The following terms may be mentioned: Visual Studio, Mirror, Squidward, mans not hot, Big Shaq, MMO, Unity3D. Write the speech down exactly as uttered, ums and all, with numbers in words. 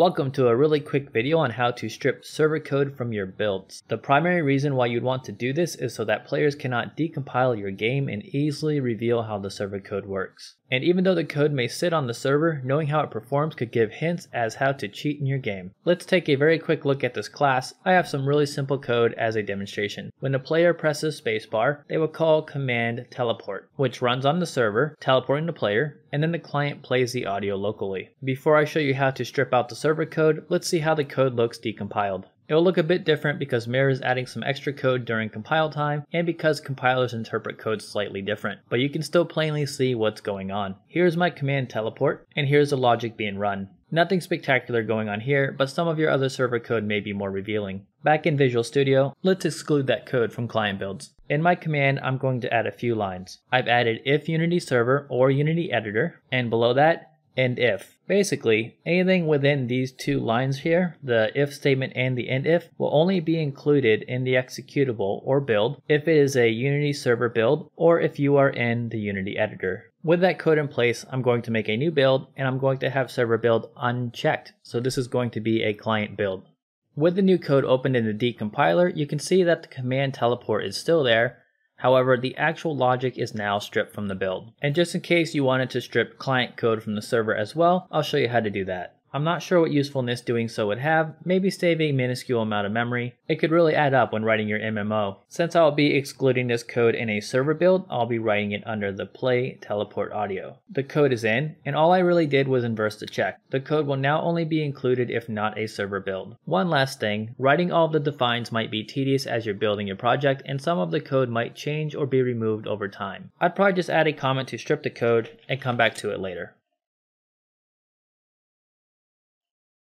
Welcome to a really quick video on how to strip server code from your builds. The primary reason why you'd want to do this is so that players cannot decompile your game and easily reveal how the server code works. And even though the code may sit on the server, knowing how it performs could give hints as how to cheat in your game. Let's take a very quick look at this class. I have some really simple code as a demonstration. When the player presses spacebar, they will call command teleport, which runs on the server, teleporting the player, and then the client plays the audio locally. Before I show you how to strip out the server server code, let's see how the code looks decompiled. It will look a bit different because Mirror is adding some extra code during compile time and because compilers interpret code slightly different, but you can still plainly see what's going on. Here's my command teleport, and here's the logic being run. Nothing spectacular going on here, but some of your other server code may be more revealing. Back in Visual Studio, let's exclude that code from client builds. In my command, I'm going to add a few lines. I've added if Unity server or Unity editor, and below that, end if. Basically, anything within these two lines here, the if statement and the end if, will only be included in the executable or build if it is a Unity server build or if you are in the Unity editor. With that code in place, I'm going to make a new build and I'm going to have server build unchecked. So this is going to be a client build. With the new code opened in the decompiler, you can see that the command teleport is still there. However, the actual logic is now stripped from the build. And just in case you wanted to strip client code from the server as well, I'll show you how to do that. I'm not sure what usefulness doing so would have, maybe save a minuscule amount of memory. It could really add up when writing your M M O. Since I'll be excluding this code in a server build, I'll be writing it under the play teleport audio. The code is in, and all I really did was inverse the check. The code will now only be included if not a server build. One last thing, writing all of the defines might be tedious as you're building your project, and some of the code might change or be removed over time. I'd probably just add a comment to strip the code and come back to it later.